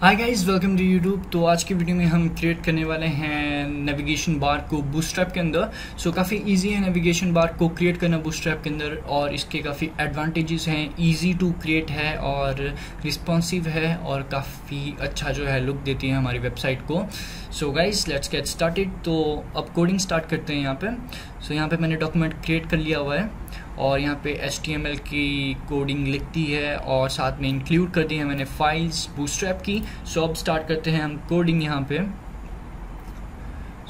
Hi guys, welcome to YouTube. तो आज की वीडियो में हम क्रिएट करने वाले हैं नेविगेशन बार को बूटस्ट्रैप के अंदर। सो काफ़ी इजी है नेविगेशन बार को क्रिएट करना बूटस्ट्रैप के अंदर, और इसके काफ़ी एडवांटेजेस हैं। इजी टू क्रिएट है और रिस्पॉन्सिव है और काफ़ी अच्छा जो है लुक देती है हमारी वेबसाइट को। So guys, let's get started. तो अब कोडिंग स्टार्ट करते हैं यहाँ पर। सो यहाँ पर मैंने डॉक्यूमेंट क्रिएट कर लिया हुआ है और यहाँ पे HTML की कोडिंग लिख दी है और साथ में इंक्लूड कर दी है मैंने फाइल्स बूटस्ट्रैप की। सो अब स्टार्ट करते हैं हम कोडिंग यहाँ पे।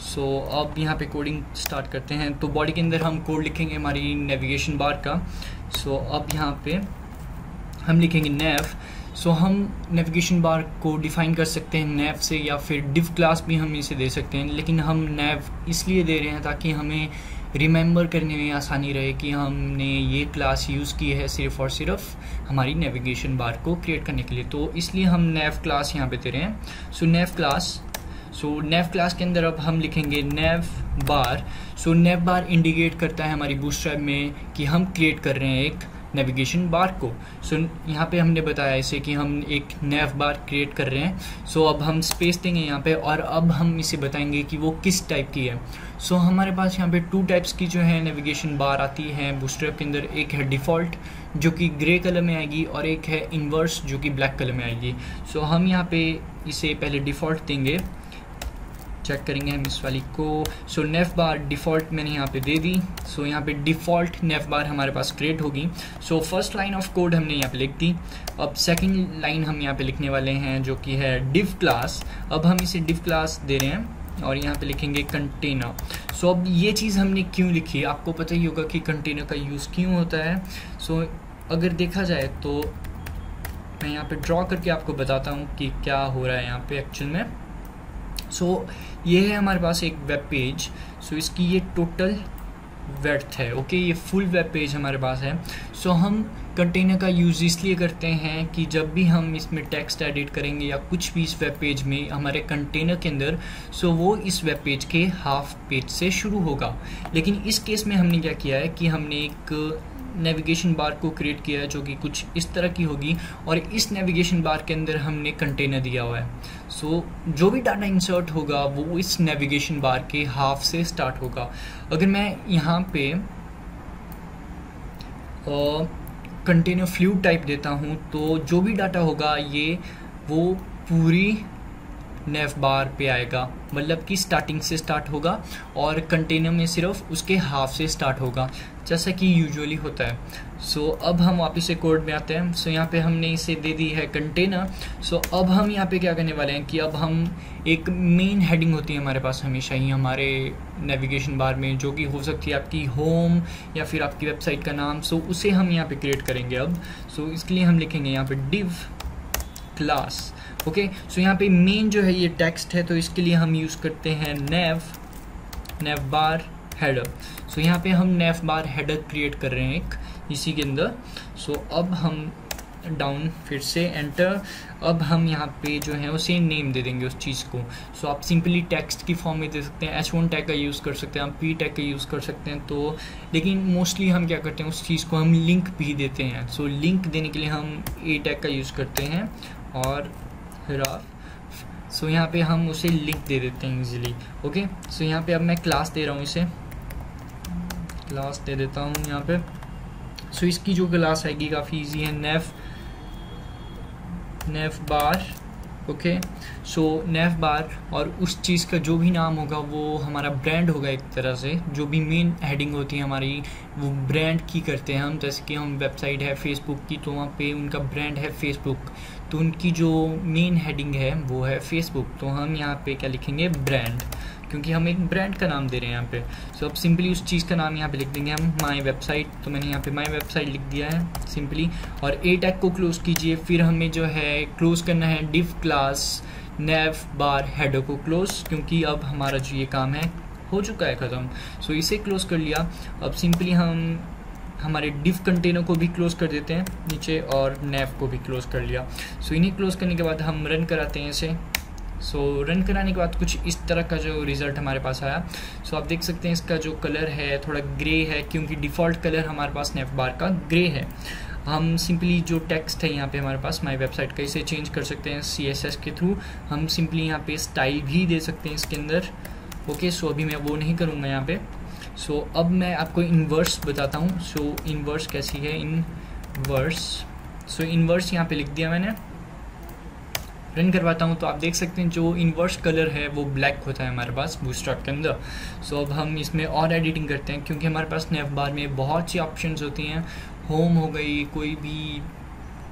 सो अब यहाँ पे कोडिंग स्टार्ट करते हैं। तो बॉडी के अंदर हम कोड लिखेंगे हमारी नेविगेशन बार का। सो अब यहाँ पे हम लिखेंगे नेव। सो हम नेविगेशन बार को डिफ़ाइन कर सकते हैं नेव से, या फिर डिव क्लास भी हम इसे दे सकते हैं, लेकिन हम नेव इसलिए दे रहे हैं ताकि हमें रिमेंबर करने में आसानी रहे कि हमने ये क्लास यूज़ की है सिर्फ़ और सिर्फ हमारी नेविगेशन बार को क्रिएट करने के लिए। तो इसलिए हम नेव क्लास यहाँ पे दे रहे हैं। सो नेव क्लास। सो नेव क्लास के अंदर अब हम लिखेंगे नेव बार। सो नेव बार इंडिकेट करता है हमारी बूटस्ट्रैप में कि हम क्रिएट कर रहे हैं एक नेविगेशन बार को। सो यहाँ पे हमने बताया इसे कि हम एक नेव बार क्रिएट कर रहे हैं। सो अब हम स्पेस देंगे यहाँ पे और अब हम इसे बताएंगे कि वो किस टाइप की है। सो हमारे पास यहाँ पे 2 टाइप्स की जो है नेविगेशन बार आती है बूटस्ट्रैप के अंदर। एक है डिफ़ॉल्ट जो कि ग्रे कलर में आएगी और एक है इन्वर्स जो कि ब्लैक कलर में आएगी। सो हम यहाँ पे इसे पहले डिफ़ॉल्ट देंगे, चेक करेंगे हम इस वाली को। सो नेव बार डिफ़ॉल्ट मैंने यहाँ पे दे दी। सो यहाँ पे डिफ़ॉल्ट नेव बार हमारे पास क्रिएट होगी। So first line of code हमने यहाँ पे लिख दी। अब सेकंड लाइन हम यहाँ पे लिखने वाले हैं जो कि है डिव क्लास। अब हम इसे डिव क्लास दे रहे हैं और यहाँ पे लिखेंगे कंटेनर। सो अब ये चीज़ हमने क्यों लिखी, आपको पता ही होगा कि कंटेनर का यूज़ क्यों होता है। सो अगर देखा जाए तो मैं यहाँ पे ड्रॉ करके आपको बताता हूँ कि क्या हो रहा है यहाँ पे एक्चुअल में। सो ये है हमारे पास एक वेब पेज। सो इसकी ये टोटल विड्थ है। ओके, ये फुल वेब पेज हमारे पास है। सो हम कंटेनर का यूज़ इसलिए करते हैं कि जब भी हम इसमें टेक्स्ट एडिट करेंगे या कुछ भी इस वेब पेज में हमारे कंटेनर के अंदर, सो वो इस वेब पेज के हाफ पेज से शुरू होगा। लेकिन इस केस में हमने क्या किया है कि हमने एक नेविगेशन बार को क्रिएट किया है जो कि कुछ इस तरह की होगी, और इस नेविगेशन बार के अंदर हमने कंटेनर दिया हुआ है। सो जो भी डाटा इंसर्ट होगा वो इस नेविगेशन बार के हाफ से स्टार्ट होगा। अगर मैं यहाँ पे कंटेनर फ्लूड टाइप देता हूँ तो जो भी डाटा होगा ये वो पूरी नेव बार पे आएगा, मतलब कि स्टार्टिंग से स्टार्ट होगा और कंटेनर में सिर्फ उसके हाफ से स्टार्ट होगा, जैसा कि यूजुअली होता है। सो अब हम वापस से कोड में आते हैं। सो यहाँ पे हमने इसे दे दी है कंटेनर। सो अब हम यहाँ पे क्या करने वाले हैं कि अब हम एक मेन हेडिंग होती है हमारे पास हमेशा ही हमारे नेविगेशन बार में, जो कि हो सकती है आपकी होम या फिर आपकी वेबसाइट का नाम। सो उसे हम यहाँ पर क्रिएट करेंगे अब। सो इसके लिए हम लिखेंगे यहाँ पर डिव क्लास। ओके, सो यहाँ पे मेन जो है ये टेक्स्ट है, तो इसके लिए हम यूज़ करते हैं नेव बार हेडर। सो यहाँ पे हम नेव बार हेडर क्रिएट कर रहे हैं एक इसी के अंदर। सो अब हम डाउन फिर से एंटर। अब हम यहाँ पे जो है उसे नेम दे देंगे उस चीज़ को। सो आप सिंपली टेक्स्ट की फॉर्म में दे सकते हैं, H1 टैग का यूज़ कर सकते हैं, आप P टैग का यूज़ कर सकते हैं। तो लेकिन मोस्टली हम क्या करते हैं उस चीज़ को हम लिंक भी देते हैं। सो लिंक देने के लिए हम A टैग का यूज़ करते हैं और ह्राफ। सो यहाँ पे हम उसे लिंक दे देते हैं इजीली। ओके, सो यहाँ पे अब मैं क्लास दे रहा हूँ, इसे क्लास दे देता हूँ यहाँ पे। सो इसकी जो क्लास आएगी काफ़ी इजी है, नेव बार। ओके, सो नेव बार, और उस चीज़ का जो भी नाम होगा वो हमारा ब्रांड होगा एक तरह से। जो भी मेन हेडिंग होती है हमारी वो ब्रांड की करते हैं हम, जैसे कि हम वेबसाइट है फेसबुक की तो वहाँ पे उनका ब्रांड है फेसबुक, तो उनकी जो मेन हेडिंग है वो है फेसबुक। तो हम यहाँ पे क्या लिखेंगे ब्रांड, क्योंकि हम एक ब्रांड का नाम दे रहे हैं यहाँ पे। सो अब सिंपली उस चीज़ का नाम यहाँ पे लिख देंगे हम माय वेबसाइट। तो मैंने यहाँ पे माय वेबसाइट लिख दिया है सिंपली, और ए टैग को क्लोज़ कीजिए। फिर हमें जो है क्लोज़ करना है div class nav bar header को क्लोज़, क्योंकि अब हमारा जो ये काम है हो चुका है ख़त्म। सो इसे क्लोज़ कर लिया। अब सिंपली हम हमारे डिव कंटेनर को भी क्लोज़ कर देते हैं नीचे, और नेव को भी क्लोज़ कर लिया। सो इन्हें क्लोज़ करने के बाद हम रन कराते हैं इसे। सो रन कराने के बाद कुछ इस तरह का जो रिज़ल्ट हमारे पास आया। सो आप देख सकते हैं इसका जो कलर है थोड़ा ग्रे है, क्योंकि डिफ़ॉल्ट कलर हमारे पास नेव बार का ग्रे है। हम सिंपली जो टेक्स्ट है यहाँ पे हमारे पास माय वेबसाइट का, इसे चेंज कर सकते हैं सीएसएस के थ्रू। हम सिंपली यहाँ पे स्टाइल भी दे सकते हैं इसके अंदर। ओके सो अभी मैं वो नहीं करूँगा यहाँ पे। सो अब मैं आपको इनवर्स बताता हूँ। सो इनवर्स कैसी है, इनवर्स। सो इनवर्स यहाँ पे लिख दिया मैंने, रन करवाता हूँ तो आप देख सकते हैं जो इनवर्स कलर है वो ब्लैक होता है हमारे पास बूटस्ट्रैप के अंदर। सो अब हम इसमें और एडिटिंग करते हैं क्योंकि हमारे पास नवबार में बहुत सी ऑप्शंस होती हैं। होम हो गई, कोई भी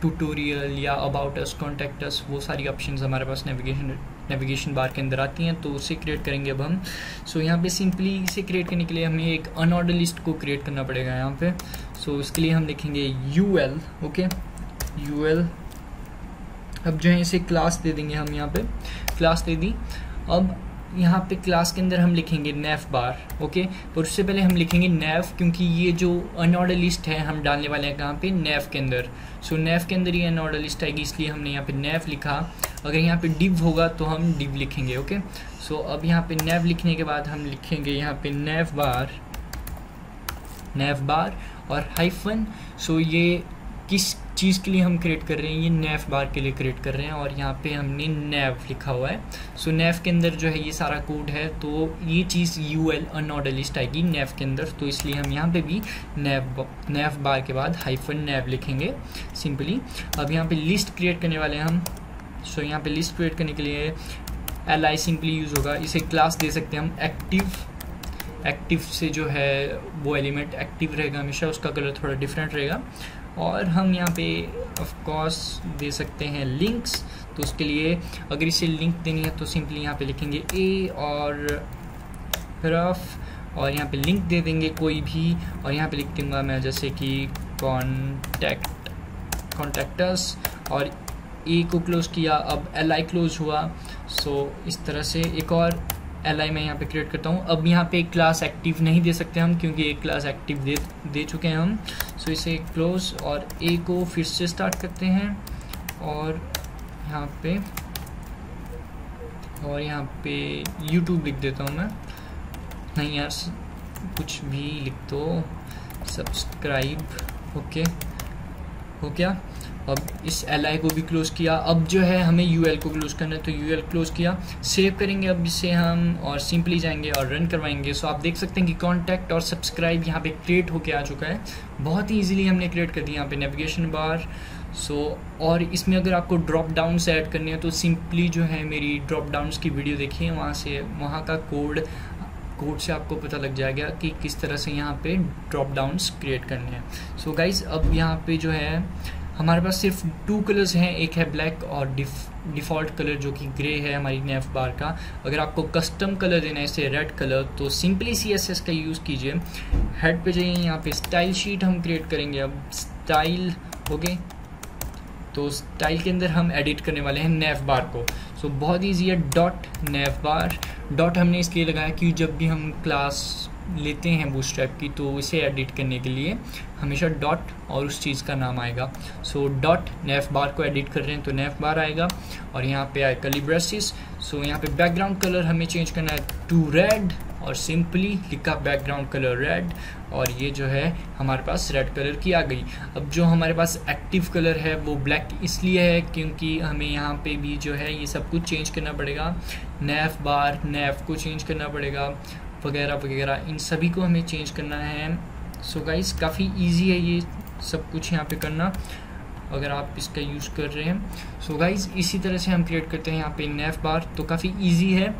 ट्यूटोरियल या अबाउट अस, कॉन्टैक्ट अस, वो सारी ऑप्शंस हमारे पास नेविगेशन बार के अंदर आती हैं। तो उसे क्रिएट करेंगे अब हम। सो यहाँ पे सिंपली इसे क्रिएट करने के लिए हमें एक अनऑर्डर लिस्ट को क्रिएट करना पड़ेगा यहाँ पे। सो इसके लिए हम लिखेंगे ul। Okay ul। अब जो है इसे क्लास दे देंगे हम, यहाँ पे क्लास दे दी। अब यहाँ पे क्लास के अंदर हम लिखेंगे navbar। ओके पर उससे पहले हम लिखेंगे nav क्योंकि ये जो अनऑर्डर लिस्ट है हम डालने वाले हैं कहाँ पे, nav के अंदर। सो nav के अंदर ये अनऑर्डर लिस्ट आएगी इसलिए हमने यहाँ पे nav लिखा। अगर यहाँ पे div होगा तो हम div लिखेंगे। ओके सो अब यहाँ पे nav लिखने के बाद हम लिखेंगे यहाँ पे navbar और हाइफन। सो ये किस चीज़ के लिए हम क्रिएट कर रहे हैं, ये navbar के लिए क्रिएट कर रहे हैं और यहाँ पे हमने nav लिखा हुआ है। सो nav के अंदर जो है ये सारा कोड है। तो ये चीज़ ul अनऑर्डर लिस्ट आएगी nav के अंदर, तो इसलिए हम यहाँ पे भी navbar के बाद हाइफन nav लिखेंगे सिंपली। अब यहाँ पे लिस्ट क्रिएट करने वाले हैं हम। सो यहाँ पे लिस्ट क्रिएट करने के लिए li सिंपली यूज़ होगा। इसे क्लास दे सकते हैं हम एक्टिव से जो है वो एलिमेंट एक्टिव रहेगा हमेशा, उसका कलर थोड़ा डिफरेंट रहेगा। और हम यहाँ पे ऑफ कोर्स दे सकते हैं लिंक्स। तो उसके लिए अगर इसे लिंक देनी है तो सिंपली यहाँ पे लिखेंगे ए और href और यहाँ पे लिंक दे देंगे कोई भी। और यहाँ पे लिख दूँगा मैं जैसे कि कॉन्टैक्टस और ए को क्लोज़ किया, अब li क्लोज़ हुआ। सो इस तरह से एक और li मैं यहाँ पे क्रिएट करता हूँ। अब यहाँ पे क्लास एक्टिव नहीं दे सकते हम क्योंकि एक क्लास एक्टिव दे चुके हैं हम। सो इसे क्लोज और a को फिर से स्टार्ट करते हैं और यहाँ पे YouTube लिख देता हूँ मैं। नहीं यार कुछ भी लिख दो, सब्सक्राइब। ओके हो गया। अब इस li को भी क्लोज़ किया। अब जो है हमें ul को क्लोज़ करना है तो ul क्लोज़ किया। सेव करेंगे अब इसे हम और सिंपली जाएंगे और रन करवाएंगे। सो आप देख सकते हैं कि कॉन्टैक्ट और सब्सक्राइब यहाँ पे क्रिएट होके आ चुका है। बहुत ही इजीली हमने क्रिएट कर दिया यहाँ पे नेविगेशन बार। सो और इसमें अगर आपको ड्रॉप डाउन्स ऐड करने हैं तो सिंपली जो है मेरी ड्रॉप डाउन्स की वीडियो देखिए, वहाँ का कोड से आपको पता लग जाएगा कि किस तरह से यहाँ पे ड्रॉप डाउन्स क्रिएट करने हैं। सो गाइज अब यहाँ पे जो है हमारे पास सिर्फ 2 कलर्स हैं, एक है ब्लैक और डिफ़ॉल्ट कलर जो कि ग्रे है हमारी navbar का। अगर आपको कस्टम कलर देना है इसे रेड कलर तो सिंपली सीएसएस का यूज़ कीजिए। हेड पे जाइए, यहाँ पे स्टाइल शीट हम क्रिएट करेंगे अब स्टाइल। ओके तो स्टाइल के अंदर हम एडिट करने वाले हैं navbar को। सो बहुत ईजी है। डॉट navbar, डॉट हमने इसलिए लगाया कि जब भी हम क्लास लेते हैं बूटस्ट्रैप की तो इसे एडिट करने के लिए हमेशा डॉट और उस चीज़ का नाम आएगा। सो डॉट navbar को एडिट कर रहे हैं तो navbar आएगा। और यहाँ पे आएगा लिब्रेसिस। सो यहाँ पे बैकग्राउंड कलर हमें चेंज करना है टू रेड और सिंपली लिखा बैकग्राउंड कलर रेड और ये जो है हमारे पास रेड कलर की आ गई। अब जो हमारे पास एक्टिव कलर है वो ब्लैक इसलिए है क्योंकि हमें यहाँ पे भी जो है ये सब कुछ चेंज करना पड़ेगा, navbar nav को चेंज करना पड़ेगा वगैरह वगैरह, इन सभी को हमें चेंज करना है। सो गाइस काफ़ी इजी है ये सब कुछ यहाँ पे करना अगर आप इसका यूज़ कर रहे हैं। सो गाइस इसी तरह से हम क्रिएट करते हैं यहाँ पे navbar। तो काफ़ी इजी है,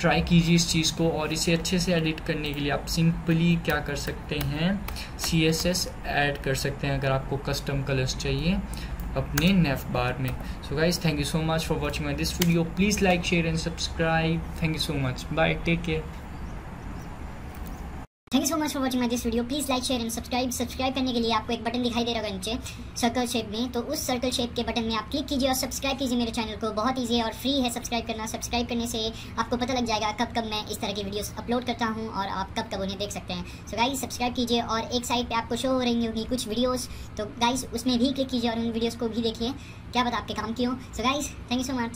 ट्राई कीजिए इस चीज़ को। और इसे अच्छे से एडिट करने के लिए आप सिंपली क्या कर सकते हैं, CSS ऐड कर सकते हैं अगर आपको कस्टम कलर्स चाहिए अपने navbar में। So guys thank you so much for watching my this video. Please like share and subscribe. Thank you so much, bye, take care. Thank you so much for watching my this video. Please like share and subscribe. Subscribe करने के लिए आपको एक button दिखाई दे रहा होगा नीचे circle shape में, तो उस सर्कल शेप के बटन में आप क्लिक कीजिए और सब्सक्राइब कीजिए मेरे चैनल को। बहुत ईजी है और फ्री है सब्सक्राइब करना। सब्सक्राइब करने से आपको पता लग जाएगा कब कब मैं इस तरह की वीडियोस अपलोड करता हूँ और आप कब कब उन्हें देख सकते हैं। सो गाइज सब्सक्राइब कीजिए और एक साइड पर आपको शो हो रही होगी कुछ वीडियोज़, तो गाइज उसमें भी क्लिक कीजिए और उन वीडियोज़ को भी देखिए, क्या पता आपके काम की हो। So guys thank you so much.